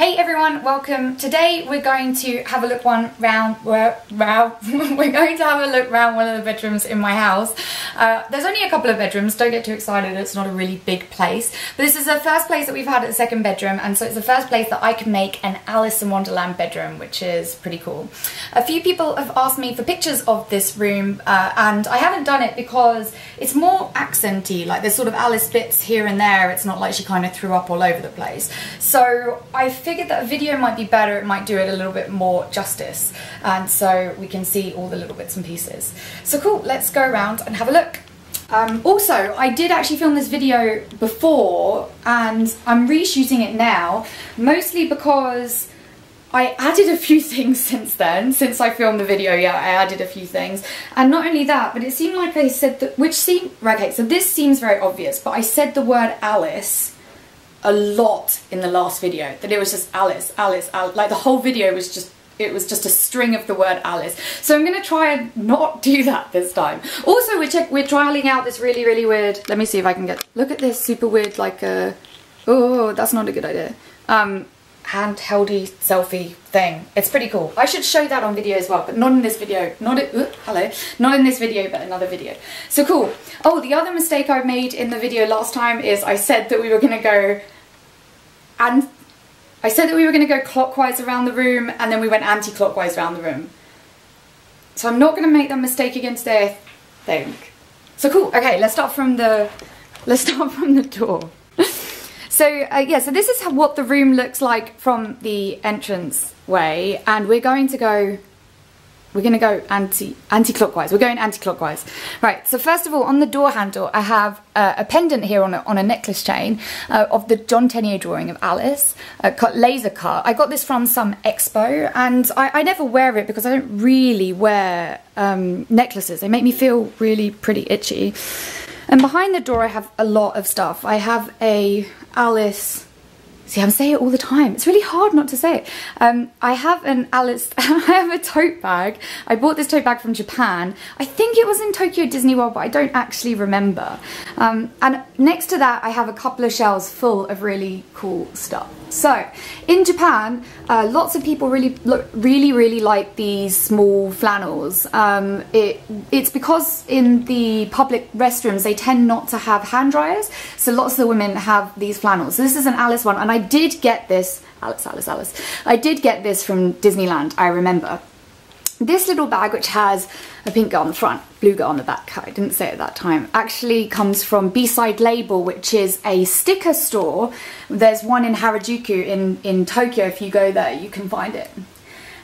Hey everyone, welcome. Today we're going to have a look round one of the bedrooms in my house. There's only a couple of bedrooms, don't get too excited, it's not a really big place. But this is the first place that we've had at the second bedroom, and so it's the first place that I can make an Alice in Wonderland bedroom, which is pretty cool. A few people have asked me for pictures of this room, and I haven't done it because it's more accenty, like there's sort of Alice bits here and there, it's not like she kind of threw up all over the place. So I figured that a video might be better, it might do it a little bit more justice, and so we can see all the little bits and pieces. So cool, let's go around and have a look. Also, I did actually film this video before and I'm reshooting it now, mostly because I added a few things since then. Since I filmed the video, yeah, I added a few things. And not only that, but it seemed like I said that, which seemed, okay, so this seems very obvious, but I said the word Alice a lot in the last video, that it was just Alice, Alice, Alice, like the whole video was just, it was just a string of the word Alice. So I'm gonna try and not do that this time. Also, we're trialing out this really, really weird, let me see if I can get, look at this super weird, like a, oh, that's not a good idea. Handheldy selfie thing. It's pretty cool. I should show that on video as well, but not in this video. Not in this video, but another video. So cool. Oh, the other mistake I made in the video last time is I said that we were gonna go clockwise around the room, and then we went anti-clockwise around the room. So I'm not gonna make that mistake again today, I think. So cool. Okay, let's start from the door. So yeah, so this is what the room looks like from the entrance way, and we're going to go anti-clockwise. We're going anti-clockwise. Right, so first of all, on the door handle, I have a pendant here on a necklace chain of the John Tenniel drawing of Alice, laser cut. I got this from some expo, and I never wear it because I don't really wear necklaces. They make me feel really pretty itchy. And behind the door I have a lot of stuff. I have a Alice, see I'm saying it all the time, it's really hard not to say it. I have an Alice, I have a tote bag. I bought this tote bag from Japan. I think it was in Tokyo Disney World, but I don't actually remember. And next to that I have a couple of shelves full of really cool stuff. So, in Japan, lots of people really like these small flannels. It's because in the public restrooms, they tend not to have hand dryers, so lots of the women have these flannels. So this is an Alice one, and I did get this, I did get this from Disneyland, I remember. This little bag, which has a pink girl on the front, blue girl on the back, I didn't say it at that time, actually comes from B-Side Label, which is a sticker store. There's one in Harajuku in Tokyo. If you go there, you can find it.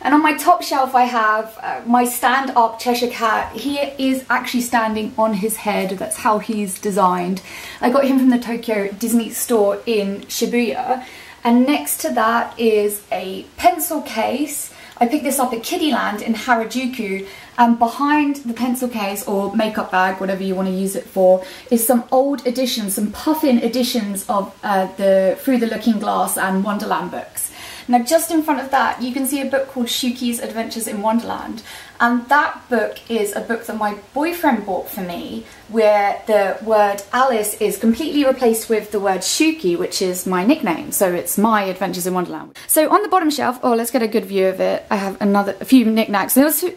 And on my top shelf, I have my stand-up Cheshire Cat. He is actually standing on his head. That's how he's designed. I got him from the Tokyo Disney Store in Shibuya. And next to that is a pencil case. I picked this up at Kiddy Land in Harajuku, and behind the pencil case or makeup bag, whatever you want to use it for, is some old editions, some Puffin editions of the Through the Looking Glass and Wonderland books. Now just in front of that you can see a book called Shuki's Adventures in Wonderland, and that book is a book that my boyfriend bought for me, where the word Alice is completely replaced with the word Shuki, which is my nickname, so it's my Adventures in Wonderland. So on the bottom shelf, oh let's get a good view of it, I have a few knickknacks. There was a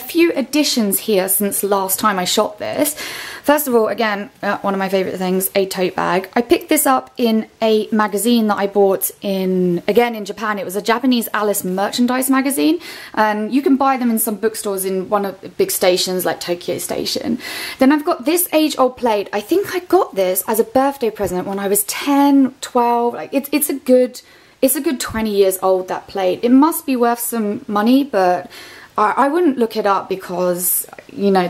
few additions here since last time I shot this. First of all, again, one of my favourite things, a tote bag. I picked this up in a magazine that I bought in Japan. It was a Japanese Alice merchandise magazine, and you can buy them in some bookstores in one of the big stations like Tokyo Station. Then I've got this age-old plate. I think I got this as a birthday present when I was 10, 12. Like it's a good 20 years old, that plate. It must be worth some money, but I wouldn't look it up because, you know,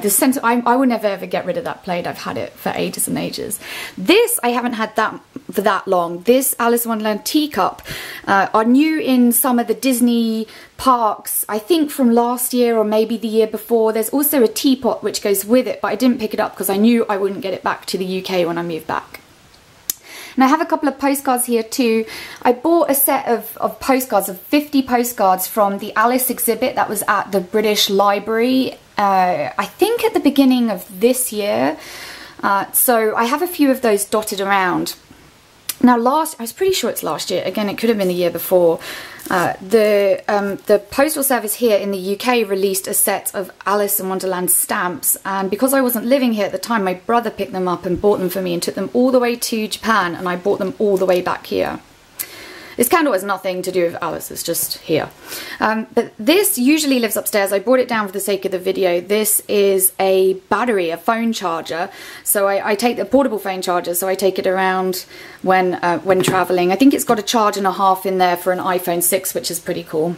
I will never ever get rid of that plate. I've had it for ages and ages. This, I haven't had that for that long. This Alice in Wonderland teacup are new in some of the Disney parks, I think from last year or maybe the year before. There's also a teapot which goes with it, but I didn't pick it up because I knew I wouldn't get it back to the UK when I moved back. And I have a couple of postcards here too. I bought a set of postcards, of 50 postcards from the Alice exhibit that was at the British Library, I think at the beginning of this year. So I have a few of those dotted around. Now I was pretty sure it's last year, again it could have been the year before, the postal service here in the UK released a set of Alice in Wonderland stamps, and because I wasn't living here at the time, my brother picked them up and bought them for me and took them all the way to Japan, and I bought them all the way back here. This candle has nothing to do with Alice, it's just here. But this usually lives upstairs. I brought it down for the sake of the video. This is a battery, a phone charger. So I take the portable phone charger, so I take it around when traveling. I think it's got a charge and a half in there for an iPhone 6, which is pretty cool.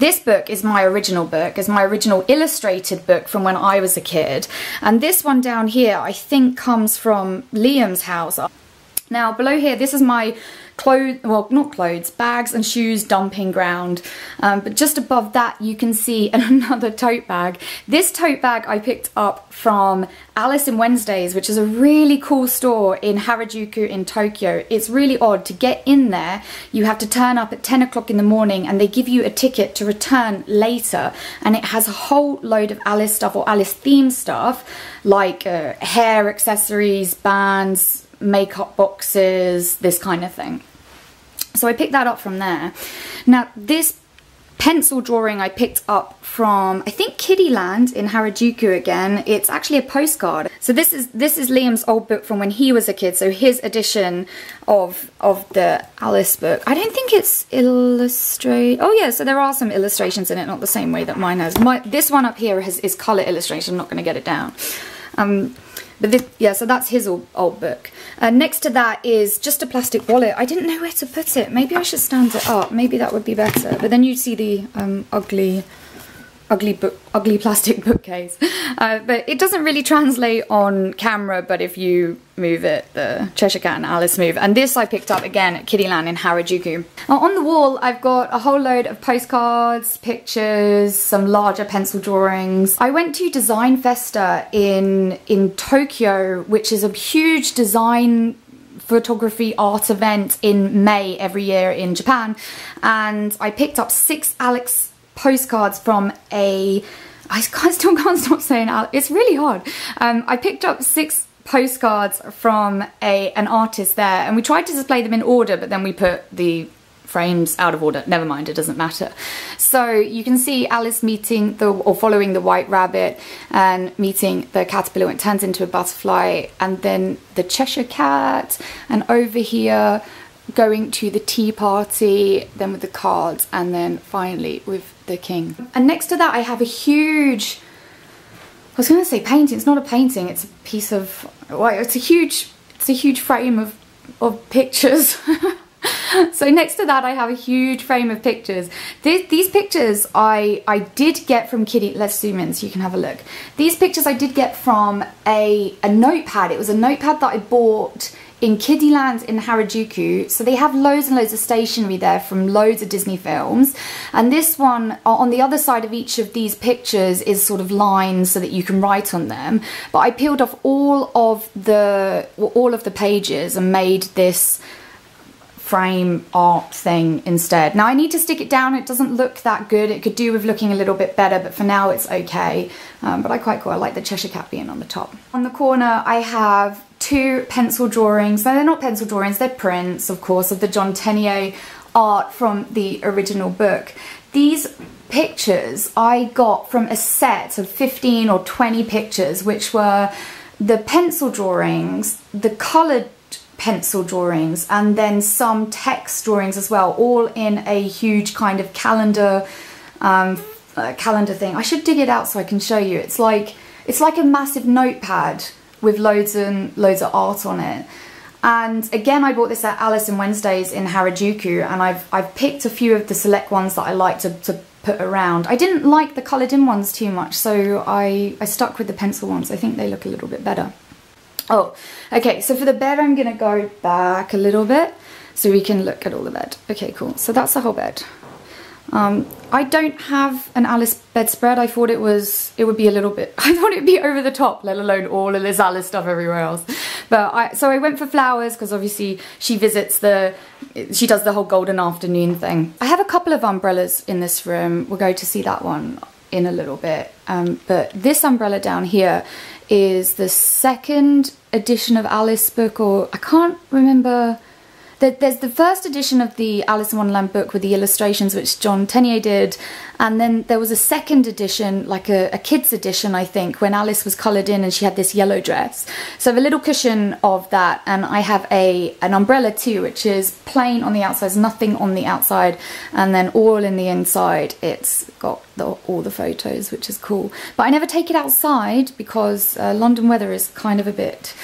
This book is my original book. It's my original illustrated book from when I was a kid. And this one down here, I think comes from Liam's house. Now below here, this is my bags and shoes dumping ground. But just above that, you can see another tote bag. This tote bag I picked up from Alice in Wednesdays, which is a really cool store in Harajuku in Tokyo. It's really odd. To get in there, you have to turn up at 10 o'clock in the morning and they give you a ticket to return later. And it has a whole load of Alice stuff, or Alice themed stuff, like hair accessories, bands, makeup boxes, this kind of thing. So I picked that up from there. Now this pencil drawing I picked up from, I think, Kiddy Land in Harajuku again. It's actually a postcard. So this is Liam's old book from when he was a kid, so his edition of the Alice book. I don't think it's illustrated. Oh yeah, so there are some illustrations in it, not the same way that mine has. This one up here is colour illustration. I'm not going to get it down. But this, yeah, so that's his old book. Next to that is just a plastic wallet. I didn't know where to put it. Maybe I should stand it up. Maybe that would be better. But then you'd see the ugly plastic bookcase. But it doesn't really translate on camera, but if you move it, the Cheshire Cat and Alice move. And this I picked up again at Kiddyland in Harajuku. Now, on the wall, I've got a whole load of postcards, pictures, some larger pencil drawings. I went to Design Festa in Tokyo, which is a huge design photography art event in May every year in Japan. And I picked up 6 Alice postcards from a... I still can't stop saying Alice. It's really hard. I picked up 6 postcards from an artist there, and we tried to display them in order, but then we put the frames out of order. Never mind, it doesn't matter. So you can see Alice meeting following the white rabbit, and meeting the caterpillar when it turns into a butterfly, and then the Cheshire Cat, and over here going to the tea party, then with the cards, and then finally with the king. And next to that I have a huge, I was going to say painting, it's not a painting, it's a piece of, well, it's a huge frame of pictures. So next to that I have a huge frame of pictures. These pictures I did get from Kiddy, let's zoom in so you can have a look. These pictures I did get from a notepad. It was a notepad that I bought in Kiddy Land in Harajuku. So they have loads and loads of stationery there from loads of Disney films. And this one, on the other side of each of these pictures is sort of lines so that you can write on them. But I peeled off all of the pages and made this frame art thing instead. Now I need to stick it down. It doesn't look that good. It could do with looking a little bit better, but for now it's okay. But I quite cool. I like the Cheshire Cat being on the top. On the corner I have 2 pencil drawings. No, they're not pencil drawings, they're prints, of course, of the John Tenniel art from the original book. These pictures I got from a set of 15 or 20 pictures, which were the pencil drawings, the coloured pencil drawings, and then some text drawings as well, all in a huge kind of calendar thing. I should dig it out so I can show you. It's like a massive notepad with loads and loads of art on it. And again, I bought this at Alice in Wednesdays in Harajuku, and I've picked a few of the select ones that I like to put around. I didn't like the coloured in ones too much, so I stuck with the pencil ones. I think they look a little bit better. Oh, okay, so for the bed, I'm gonna go back a little bit so we can look at all the bed. Okay, cool, so that's the whole bed. I don't have an Alice bedspread. I thought it'd be over the top, let alone all of this Alice stuff everywhere else. But so I went for flowers because obviously she does the whole golden afternoon thing. I have a couple of umbrellas in this room. We'll go to see that one in a little bit. But this umbrella down here is the second edition of Alice book, or I can't remember. There's the first edition of the Alice in Wonderland book with the illustrations, which John Tenniel did, and then there was a second edition, like a kid's edition, I think, when Alice was coloured in and she had this yellow dress. So I have a little cushion of that, and I have an umbrella too, which is plain on the outside, there's nothing on the outside, and then all in the inside it's got all the photos, which is cool. But I never take it outside because London weather is kind of a bit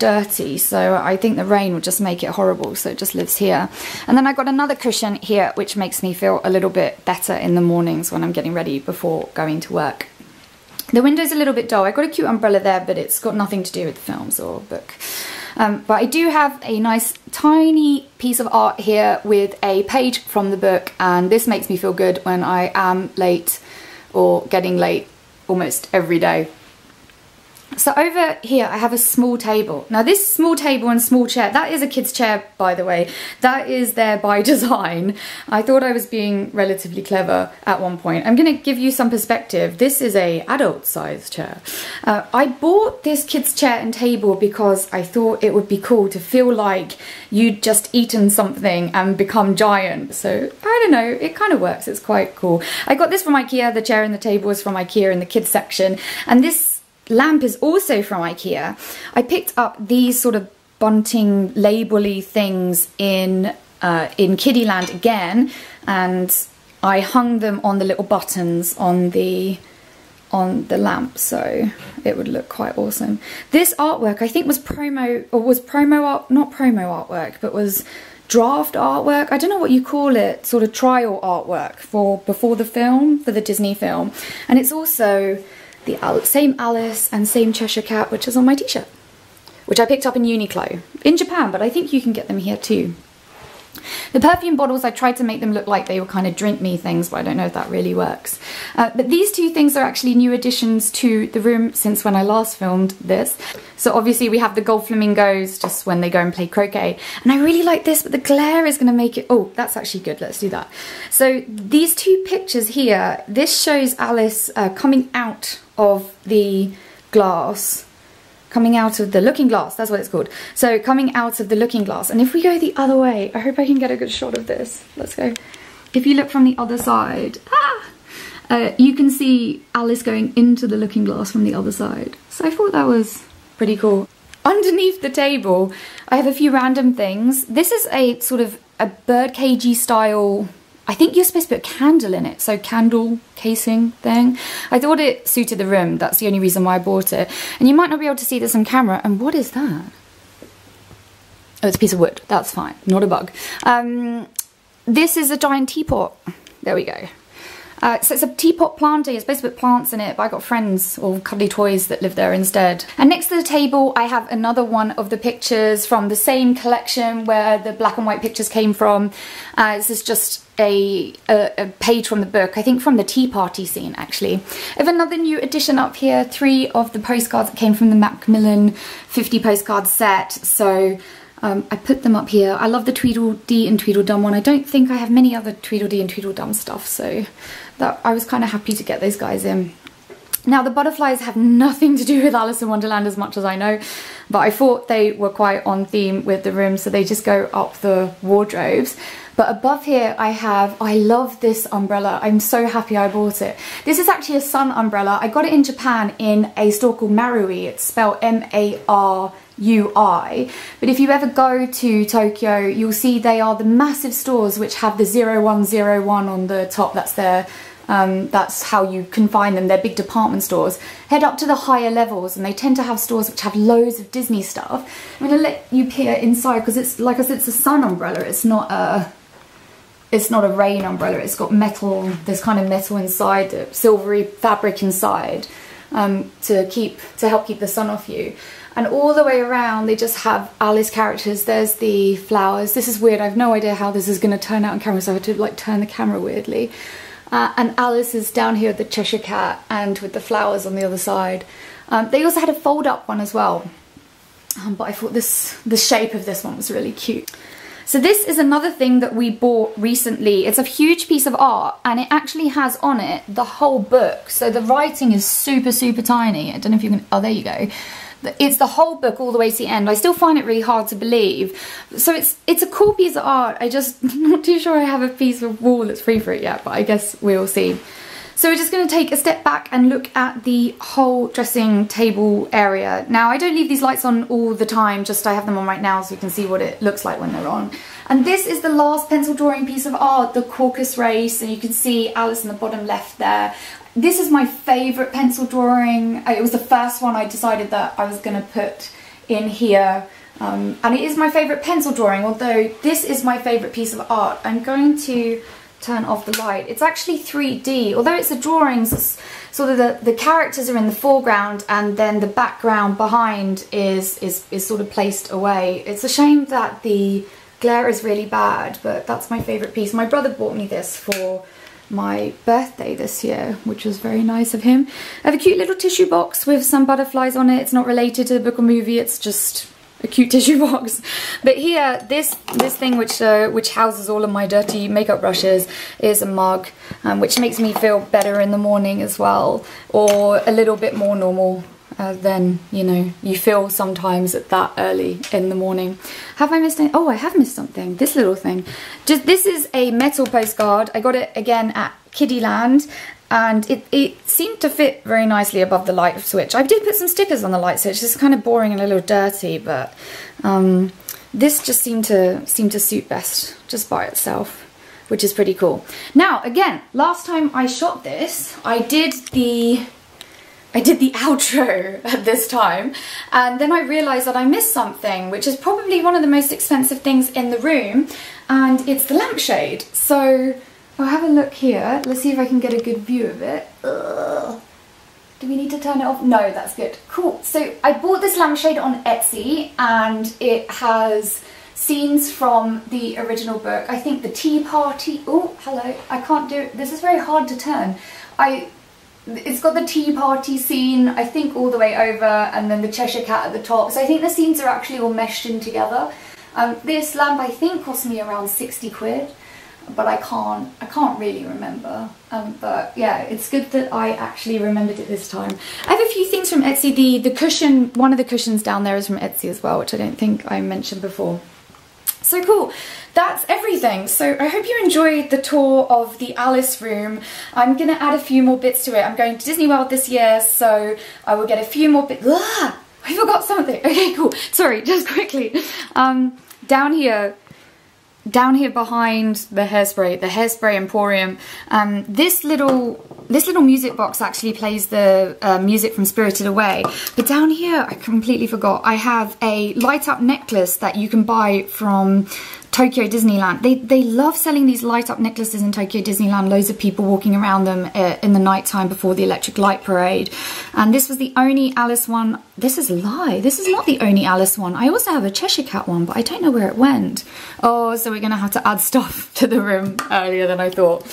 dirty, so I think the rain would just make it horrible, so it just lives here. And then I got another cushion here, which makes me feel a little bit better in the mornings when I'm getting ready before going to work. The window's a little bit dull. I got a cute umbrella there, but it's got nothing to do with films or book. But I do have a nice tiny piece of art here with a page from the book, and this makes me feel good when I am late or getting late almost every day. So over here I have a small table. Now this small table and small chair, that is a kid's chair, by the way. That is there by design. I thought I was being relatively clever at one point. I'm going to give you some perspective. This is an adult sized chair. I bought this kid's chair and table because I thought it would be cool to feel like you'd just eaten something and become giant. So I don't know, it kind of works. It's quite cool. I got this from IKEA. The chair and the table is from IKEA in the kids section, and this lamp is also from IKEA. I picked up these sort of bunting label-y things in Kiddy Land again, and I hung them on the little buttons on the lamp, so it would look quite awesome. This artwork I think was was draft artwork. I don't know what you call it, sort of trial artwork for the Disney film, and it's also the same Alice and same Cheshire Cat, which is on my t-shirt, which I picked up in Uniqlo in Japan, but I think you can get them here too. The perfume bottles, I tried to make them look like they were kind of drink me things, but I don't know if that really works. But these two things are actually new additions to the room since when I last filmed this. So obviously we have the gold flamingos just when they go and play croquet. And I really like this, but the glare is going to make it... Oh, that's actually good. Let's do that. So these two pictures here, this shows Alice coming out of the glass... coming out of the looking glass, that's what it's called. So coming out of the looking glass, and if we go the other way, I hope I can get a good shot of this. Let's go. If you look from the other side, you can see Alice going into the looking glass from the other side. So I thought that was pretty cool. Underneath the table, I have a few random things. This is a sort of a birdcagey style. I think you're supposed to put candle in it, so candle casing thing. I thought it suited the room, that's the only reason why I bought it. And you might not be able to see this on camera, and what is that? Oh, it's a piece of wood, that's fine, not a bug. This is a giant teapot, there we go. So it's a teapot planter, you're supposed to put plants in it, but I got friends or cuddly toys that live there instead. And next to the table I have another one of the pictures from the same collection where the black and white pictures came from. This is just a page from the book, I think from the tea party scene actually. I have another new addition up here, 3 of the postcards that came from the Macmillan 50 postcard set, so... I put them up here. I love the Tweedledee and Tweedledum one. I don't think I have many other Tweedledee and Tweedledum stuff, so that I was kind of happy to get those guys in. Now the butterflies have nothing to do with Alice in Wonderland as much as I know, but I thought they were quite on theme with the room, so they just go up the wardrobes. But above here I have, I love this umbrella. I'm so happy I bought it. This is actually a sun umbrella. I got it in Japan in a store called Marui. It's spelled M-A-R-U-I. But if you ever go to Tokyo, you'll see they are the massive stores which have the 0101 on the top. That's their... that's how you can find them. They're big department stores. Head up to the higher levels and they tend to have stores which have loads of Disney stuff. I'm going to let you peer inside because it's, like I said, it's a sun umbrella. It's not a rain umbrella. It's got metal, there's kind of metal inside, the silvery fabric inside to help keep the sun off you. And all the way around they just have Alice characters. There's the flowers. This is weird. I have no idea how this is going to turn out on camera, so I had to like turn the camera weirdly. And Alice is down here with the Cheshire Cat and with the flowers on the other side. They also had a fold-up one as well, but I thought the shape of this one was really cute. So this is another thing that we bought recently. It's a huge piece of art and it actually has on it the whole book. So the writing is super, super tiny. I don't know if you can, oh, there you go. It's the whole book all the way to the end. I still find it really hard to believe. So it's a cool piece of art. I just, I'm not too sure I have a piece of wall that's free for it yet, but I guess we'll see. So we're just going to take a step back and look at the whole dressing table area. Now, I don't leave these lights on all the time, just I have them on right now so you can see what it looks like when they're on. And this is the last pencil drawing piece of art, the Caucus Race, and you can see Alice in the bottom left there. This is my favourite pencil drawing. It was the first one I decided that I was going to put in here. And it is my favourite pencil drawing, although this is my favourite piece of art. I'm going to turn off the light. It's actually 3D, although it's a drawing, sort of the characters are in the foreground and then the background behind is sort of placed away. It's a shame that the glare is really bad, but that's my favourite piece. My brother bought me this for my birthday this year, which was very nice of him. I have a cute little tissue box with some butterflies on it. It's not related to the book or movie, it's just a cute tissue box. But here, this thing which houses all of my dirty makeup brushes is a mug, which makes me feel better in the morning as well, or a little bit more normal than, you know, you feel sometimes at that early in the morning. Have I missed anything? Oh, I have missed something. This little thing. Just, this is a metal postcard. I got it again at Kiddy Land. And it seemed to fit very nicely above the light switch. I did put some stickers on the light switch. It's kind of boring and a little dirty, but this just seemed to suit best just by itself, which is pretty cool. Now, again, last time I shot this, I did the outro at this time, and then I realised that I missed something, which is probably one of the most expensive things in the room, and it's the lampshade. So I'll have a look here. Let's see if I can get a good view of it. Ugh. Do we need to turn it off? No, that's good. Cool. So I bought this lampshade on Etsy and it has scenes from the original book. I think the Tea Party. Oh, hello. I can't do it. This is very hard to turn. It's got the Tea Party scene, I think, all the way over, and then the Cheshire Cat at the top. So I think the scenes are actually all meshed in together. This lamp, I think, cost me around 60 quid. But I can't really remember. But yeah, it's good that I actually remembered it this time. I have a few things from Etsy. The cushion, one of the cushions down there is from Etsy as well, which I don't think I mentioned before. So cool, that's everything. So I hope you enjoyed the tour of the Alice room. I'm gonna add a few more bits to it. I'm going to Disney World this year, so I will get a few more bits. Ah, I forgot something. Okay, cool, sorry, just quickly. Down here behind the hairspray emporium, this little music box actually plays the music from Spirited Away. But down here, I completely forgot, I have a light up necklace that you can buy from Tokyo Disneyland. They love selling these light up necklaces in Tokyo Disneyland. Loads of people walking around them in the nighttime before the electric light parade. And this was the only Alice one. This is a lie. This is not the only Alice one. I also have a Cheshire Cat one, but I don't know where it went. Oh, so we're going to have to add stuff to the room earlier than I thought.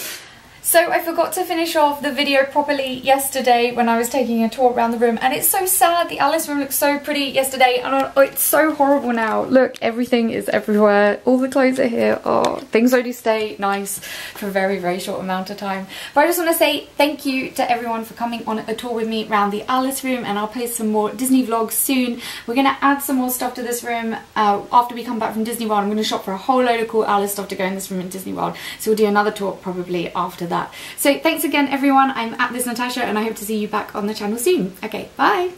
So I forgot to finish off the video properly yesterday when I was taking a tour around the room, and it's so sad. The Alice room looked so pretty yesterday and it's so horrible now. Look, everything is everywhere. All the clothes are here. Oh, things only stay nice for a very, very short amount of time. But I just want to say thank you to everyone for coming on a tour with me around the Alice room, and I'll post some more Disney vlogs soon. We're going to add some more stuff to this room. After we come back from Disney World, I'm going to shop for a whole load of cool Alice stuff to go in this room in Disney World. So we'll do another tour probably after that. So thanks again everyone, I'm at thisNatasha and I hope to see you back on the channel soon. Okay, bye!